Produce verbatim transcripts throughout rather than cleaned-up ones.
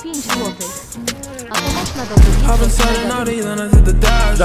I've been selling naughty, then I did the dash.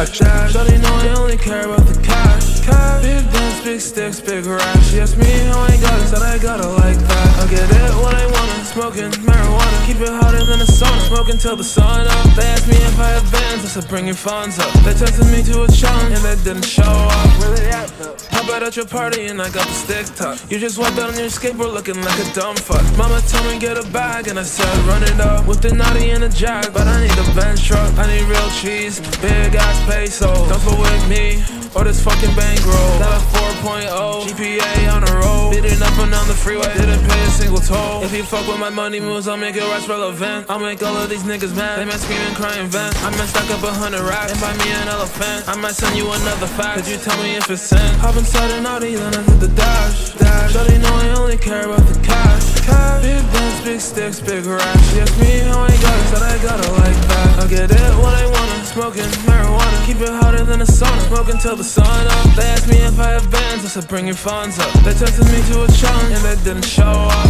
Shawty know I only care about the cash. Big dance, big sticks, big rash. She asked me how I got it, said I got it like that. I'll get it when I want it, smoking marijuana. Keep it hotter than a sauna, smoking till the sun up. They asked me if I have bands, I said bring your funds up. They tempted me to a challenge and they didn't show up. Where they at though? How about at your party and I got the stick tucked? You just walked out on your skateboard looking like a dumb fuck. Mama told me get a bag and I said run it up. With the naughty and a jag, but I need a bench truck. I need real cheese, big ass pesos. Don't fuck with me or this fucking bankroll. Got a four point oh, G P A on a roll. Beating up and on the freeway, didn't pay a single toll. If you fuck with my money moves, I'll make it rush relevant. I'll make all of these niggas mad, they might scream and cry and vent. I might stack up a hundred racks and buy me an elephant. I might send you another fact, could you tell me if it's sent? Hop inside an Audi, then I did the dash. Shawty know I only care about the cash. Big bands, big sticks, big racks. She asked me how I got it, said I got it like that. I'll get it when I want it, smoking marijuana. Keep it hotter than a sauna, smoking till the sun up. They asked me if I have bands, I said bring your funds up. They tempted me to a challenge and they didn't show up.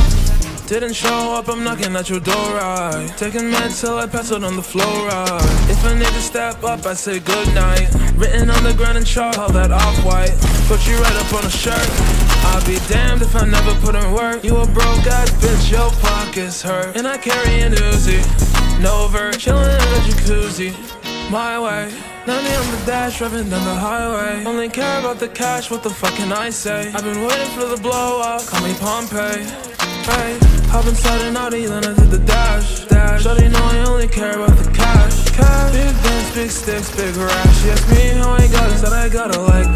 Didn't show up, I'm knocking at your door, right? Taking meds till I pass out on the floor, right? If I need to step up, I say goodnight. Written on the ground in chalk, all that off-white. Put you right up on a shirt. I'll be damned if I never put in work. You a broke ass bitch, your pockets hurt. And I carry an Uzi, Nova, chillin' in a jacuzzi, my way. Nanny on the dash, driving down the highway. Only care about the cash, what the fuck can I say? I've been waiting for the blow up, call me Pompeii. Hey, hop inside an Audi, then I did the dash. Shawty know I only care about the cash. Big dance, big sticks, big rash. She asked me how I got it, said I got it like